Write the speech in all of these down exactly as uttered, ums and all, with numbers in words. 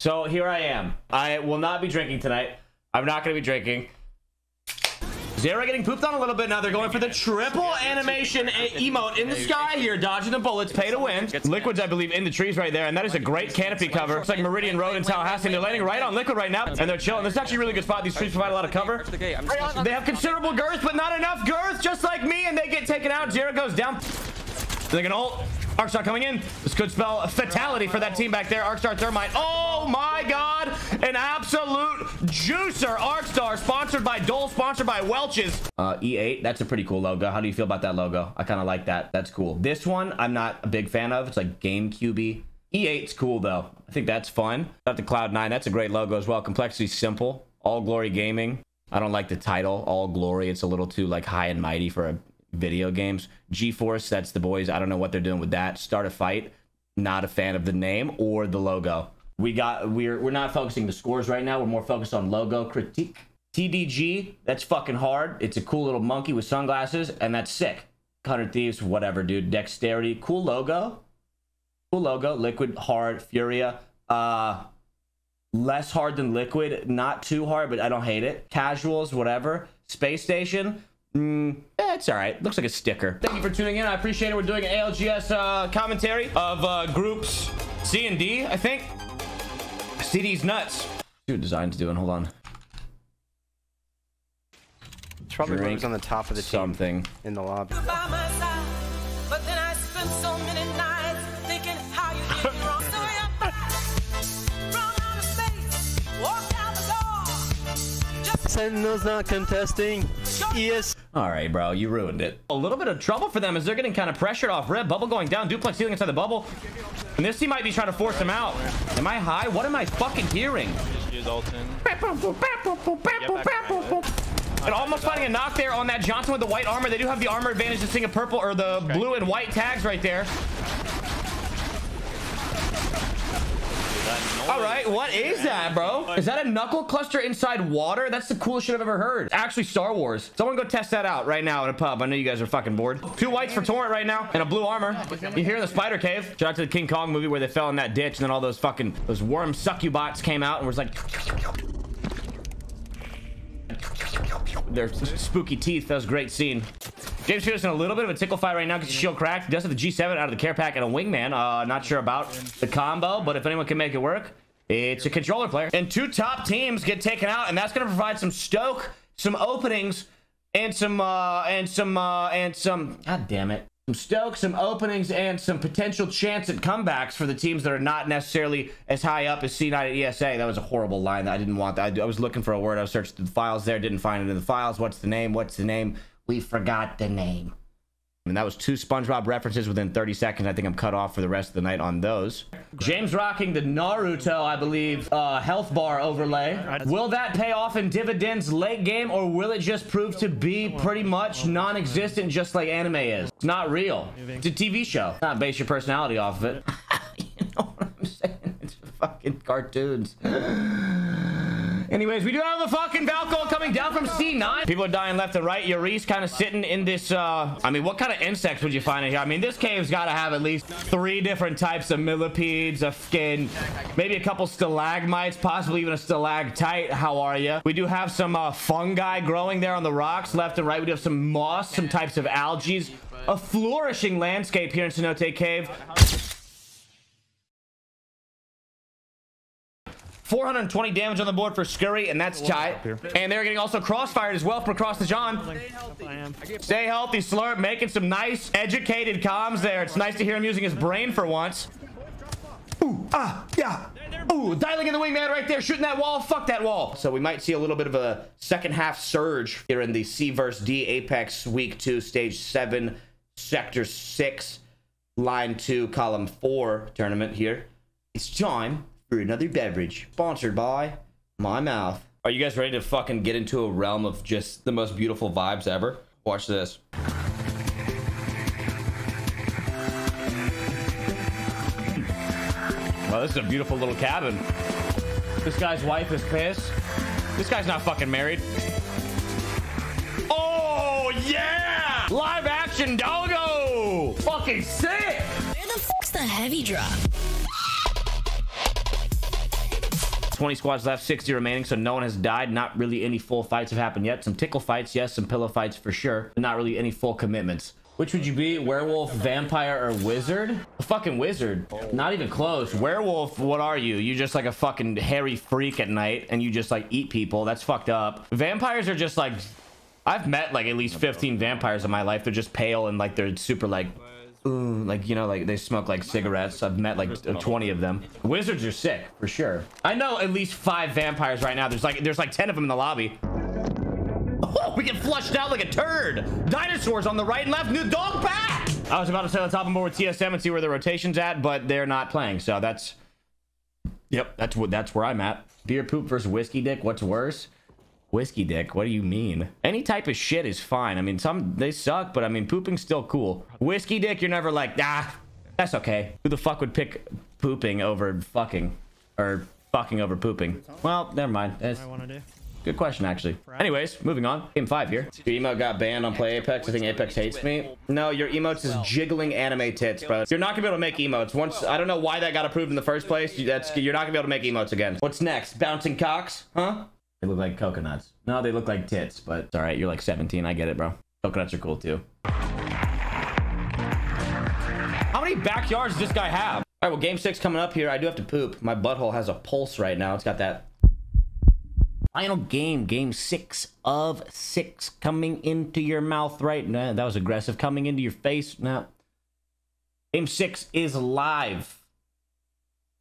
So here I am. I will not be drinking tonight. I'm not going to be drinking. Zero getting pooped on a little bit now. They're going for the triple animation emote in the sky here, dodging the bullets, pay to win. Liquid's, I believe, in the trees right there, and that is a great canopy cover. It's like Meridian Road in Tallahassee. They're landing right on Liquid right now, and they're chilling. This is actually a really good spot. These trees provide a lot of cover. They have considerable girth, but not enough girth, just like me, and they get taken out. Zero goes down. They're gonna ult. Arkstar coming in. This could spell fatality for that team back there. Arkstar Thermite. Oh my god! An absolute juicer. Arkstar sponsored by Dole, sponsored by Welch's. Uh, E eight, that's a pretty cool logo. How do you feel about that logo? I kind of like that. That's cool. This one, I'm not a big fan of. It's like GameCube-y. E eight's cool though. I think that's fun. Got the Cloud nine. That's a great logo as well. Complexity simple. All Glory Gaming. I don't like the title, All Glory. It's a little too like high and mighty for a video games. G force, that's the boys. I don't know what they're doing with that. Start a fight, not a fan of the name or the logo. We got we're we're not focusing the scores right now. We're more focused on logo critique. T D G, that's fucking hard. It's a cool little monkey with sunglasses, and that's sick. Cutter Thieves, whatever, dude. Dexterity, cool logo, cool logo. Liquid hard. Furia, uh less hard than Liquid, not too hard, but I don't hate it. Casuals, whatever. Space Station, Mm, eh, it's all right. Looks like a sticker. Thank you for tuning in. I appreciate it. We're doing an A L G S uh, commentary of uh, groups C and D, I think. C D's nuts. See what design's doing. Hold on. It's probably Drink on the top of the something team in the lobby. Sentinel's not contesting. Yes. All right, bro, you ruined it. A little bit of trouble for them as they're getting kind of pressured off rip. Bubble going down. Duplex healing inside the bubble. And this team might be trying to force him out. Am I high? What am I fucking hearing? It almost finding a knock there on that Johnson with the white armor. They do have the armor advantage to seeing a purple or the okay. blue and white tags right there. All right, what is that, bro? Is that a knuckle cluster inside water? That's the coolest shit I've ever heard. Actually, Star Wars. Someone go test that out right now in a pub. I know you guys are fucking bored. Two whites for Torrent right now and a blue armor. You hear the spider cave. Shout out to the King Kong movie where they fell in that ditch and then all those fucking, those worm succubots came out and was like... Their spooky teeth. That was a great scene. James Pierce in a little bit of a tickle fight right now because shield cracked. He does have the G seven out of the care pack and a wingman. Uh, not sure about the combo, but if anyone can make it work, it's a controller player. And two top teams get taken out, and that's going to provide some stoke, some openings, and some, uh, and some, uh, and some, god damn it. Some stoke, some openings, and some potential chance at comebacks for the teams that are not necessarily as high up as C nine at E S A. That was a horrible line. I didn't want that. I was looking for a word. I searched the files there. Didn't find it in the files. What's the name? What's the name? We forgot the name. And that was two SpongeBob references within thirty seconds. I think I'm cut off for the rest of the night on those. James rocking the Naruto, I believe, uh, health bar overlay. Will that pay off in dividends late game, or will it just prove to be pretty much non-existent just like anime is? It's not real. It's a T V show. Not base your personality off of it. You know what I'm saying? It's fucking cartoons. Anyways, we do have a fucking Valco coming down from C nine. People are dying left and right. Yuri's kind of sitting in this, uh... I mean, what kind of insects would you find in here? I mean, this cave's got to have at least three different types of millipedes, a skin, maybe a couple stalagmites, possibly even a stalactite. How are you? We do have some uh, fungi growing there on the rocks, left and right. We do have some moss, some types of algae, a flourishing landscape here in Cenote Cave. four hundred twenty damage on the board for Scurry, and that's tight. And they're getting also crossfired as well for Cross to John. Stay healthy. Stay healthy, Slurp, making some nice, educated comms there. It's nice to hear him using his brain for once. Ooh, ah, yeah. Ooh, dialing in the wingman right there, shooting that wall. Fuck that wall. So we might see a little bit of a second half surge here in the C versus D Apex Week two, Stage seven, Sector six, Line two, Column four tournament here. It's time for another beverage sponsored by my mouth. Are you guys ready to fucking get into a realm of just the most beautiful vibes ever? Watch this. Well, this is a beautiful little cabin. This guy's wife is pissed. This guy's not fucking married. Oh yeah, live action doggo, fucking sick. Where the fuck's the heavy drop? twenty squads left, sixty remaining, so no one has died. Not really any full fights have happened yet. Some tickle fights, yes, some pillow fights for sure, but not really any full commitments. Which would you be, werewolf, vampire, or wizard? A fucking wizard. Not even close. Werewolf, what are you? You're just like a fucking hairy freak at night, and you just like eat people. That's fucked up. Vampires are just like... I've met like at least fifteen vampires in my life. They're just pale and like they're super like... Ooh, like, you know, like they smoke like cigarettes. I've met like twenty of them. Wizards are sick, for sure. I know at least five vampires right now. There's like, there's like ten of them in the lobby. Oh, we get flushed out like a turd. Dinosaurs on the right and left. New dog pack. I was about to say let's hop on board with T S M and see where the rotation's at, but they're not playing. So that's, yep, that's what that's where I'm at. Beer poop versus whiskey dick. What's worse? Whiskey dick. What do you mean? Any type of shit is fine. I mean, some they suck, but I mean, pooping's still cool. Whiskey dick, you're never like, ah, that's okay. Who the fuck would pick pooping over fucking, or fucking over pooping? Well, never mind. That's, I want to do. Good question, actually. Anyways, moving on. Game five here. Your emote got banned on Play Apex. I think Apex hates me. No, your emotes is jiggling anime tits, bro. You're not gonna be able to make emotes. Once, I don't know why that got approved in the first place. That's, you're not gonna be able to make emotes again. What's next? Bouncing cocks? Huh? They look like coconuts. No, they look like tits, but it's all right. You're like seventeen. I get it, bro. Coconuts are cool, too. How many backyards does this guy have? All right, well, game six coming up here. I do have to poop. My butthole has a pulse right now. It's got that... Final game, game six of six, coming into your mouth right now. Nah, that was aggressive. Coming into your face now. Nah. Game six is live.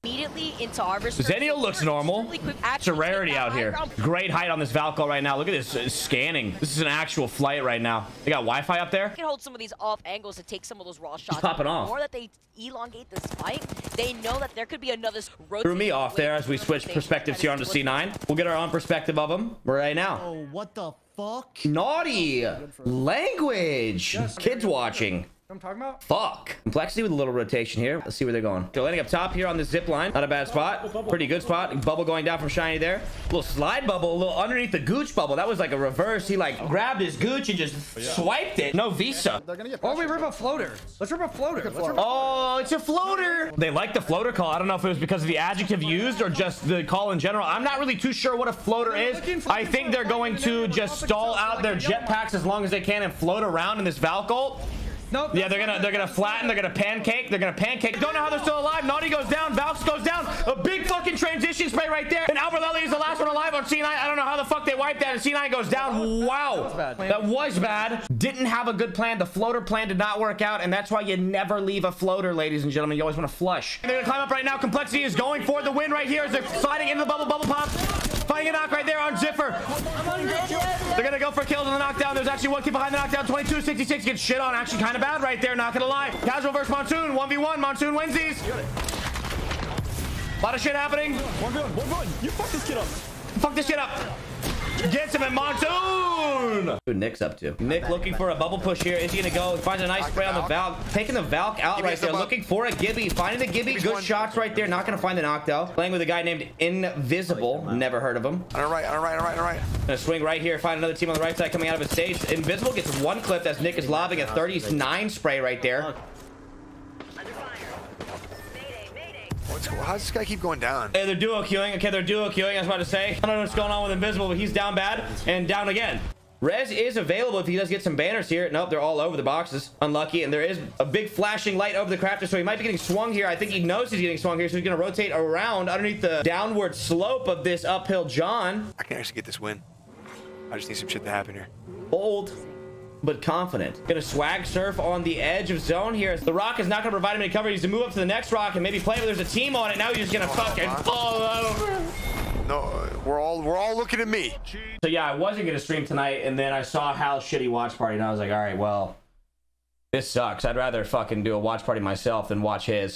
Immediately into Arbor. Zeno looks normal. Really, it's a rarity out here. Great height on this Valco right now. Look at this uh, scanning. This is an actual flight right now. They got Wi-Fi up there. You can hold some of these off angles to take some of those raw shots. Just popping off. The more that they elongate this fight, they know that there could be another. Threw me off there as we switch perspectives here onto C nine. We'll get our own perspective of them right now. Oh, what the fuck? Naughty language. Kids watching. I'm talking about fuck. Complexity with a little rotation here. Let's see where they're going. They're landing up top here on this zip line. Not a bad spot. Bubble, bubble, pretty good bubble. Spot. Bubble going down from Shiny there. A little slide bubble, a little underneath the gooch bubble. That was like a reverse. He like grabbed his gooch and just oh, yeah. swiped it. No visa. Oh, we rip a floater. Let's rip a floater. Let's rip a floater. Oh, it's a floater. They like the floater call. I don't know if it was because of the adjective used or just the call in general. I'm not really too sure what a floater is. I think they're going to just stall out their jetpacks as long as they can and float around in this Valco. Nope, yeah, they're gonna they're gonna flatten, they're gonna pancake, they're gonna pancake. Don't know how they're still alive. Naughty goes down, Valks goes down. A big fucking transition spray right there. And Albert Lally is the last one alive on C nine. I don't know how the fuck they wiped that, and C nine goes down. Wow. That was bad. That was bad. Didn't have a good plan. The floater plan did not work out, and that's why you never leave a floater, ladies and gentlemen. You always want to flush. They're gonna climb up right now. Complexity is going for the win right here as they're sliding into the bubble bubble pop. Fighting a knock right there on Zipper. They're gonna go for kills on the knockdown. There's actually one kid behind the knockdown. twenty-two sixty-six gets shit on. Actually kind of bad right there, not gonna lie. Casual versus Monsoon, one v one. Monsoon wins these. A lot of shit happening. one v one, one v one. You fuck this kid up. Fuck this kid up. Gets him, and Monsoon! Who Nick's up to. Nick looking for a bubble push here. Is he gonna go? Finds a nice spray on the Valk. Taking the Valk out right there. Looking for a Gibby. Finding the Gibby. Good shots right there. Not gonna find the Noctel. Playing with a guy named Invisible. Never heard of him. All right, all right, all right, all right. Gonna swing right here. Find another team on the right side coming out of his stage. Invisible gets one clip as Nick is lobbing a thirty-nine spray right there. How does this guy keep going down? Hey, they're duo queuing. Okay, they're duo queuing. I was about to say. I don't know what's going on with Invisible, but he's down bad and down again. Rez is available if he does get some banners here. Nope, they're all over the boxes. Unlucky, and there is a big flashing light over the crafter, so he might be getting swung here. I think he knows he's getting swung here, so he's going to rotate around underneath the downward slope of this uphill John. I can actually get this win. I just need some shit to happen here. Bold, but confident. Gonna swag surf on the edge of zone here. The rock is not gonna provide him any cover. He's to move up to the next rock and maybe play, but there's a team on it. Now he's just gonna fucking fall over. No, we're all we're all looking at me. So yeah, I wasn't gonna stream tonight, and then I saw Hal's shitty watch party, and I was like, all right, well, this sucks. I'd rather fucking do a watch party myself than watch his.